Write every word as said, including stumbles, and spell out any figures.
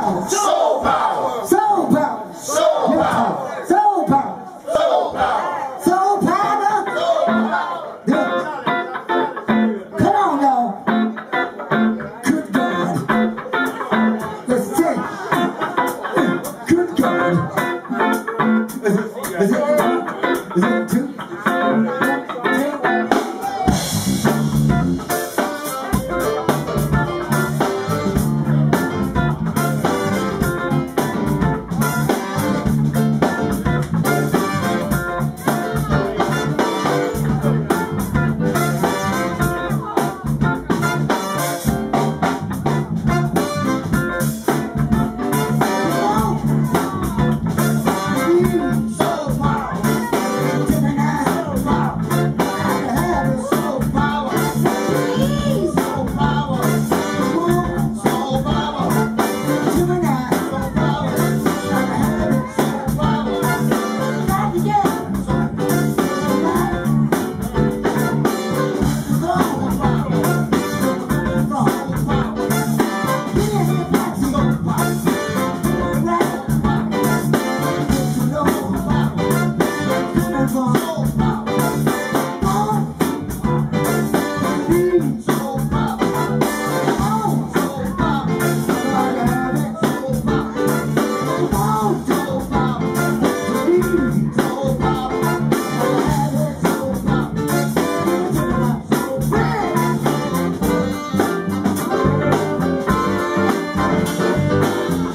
power. Soul power. Soul power. Soul power. Soul power. Soul power. Soul power. Come on, y'all. Good God. Let's say, good God. Is it, is it, is it two? Thank you.